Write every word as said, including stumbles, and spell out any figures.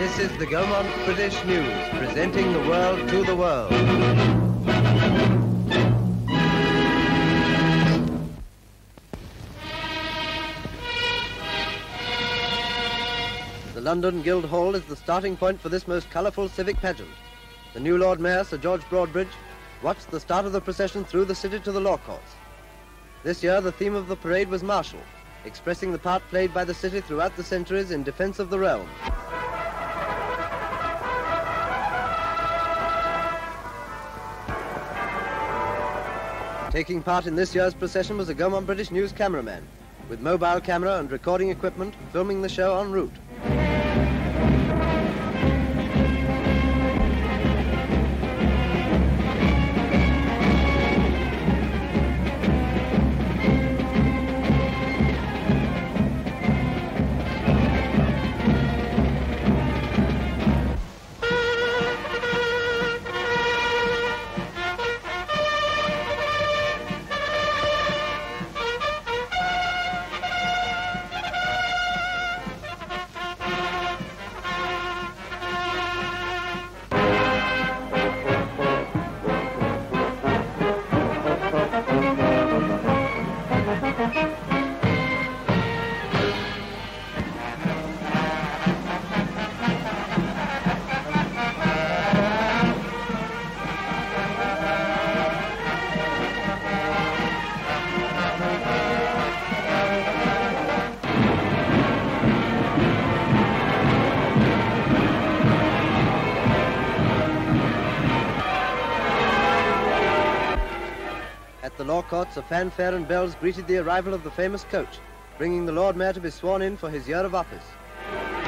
This is the Gaumont British News, presenting the world to the world. The London Guildhall is the starting point for this most colourful civic pageant. The new Lord Mayor, Sir George Broadbridge, watched the start of the procession through the city to the law courts. This year, the theme of the parade was martial, expressing the part played by the city throughout the centuries in defence of the realm. Taking part in this year's procession was a Gaumont British News cameraman, with mobile camera and recording equipment, filming the show en route. At the law courts, a fanfare and bells greeted the arrival of the famous coach, bringing the Lord Mayor to be sworn in for his year of office.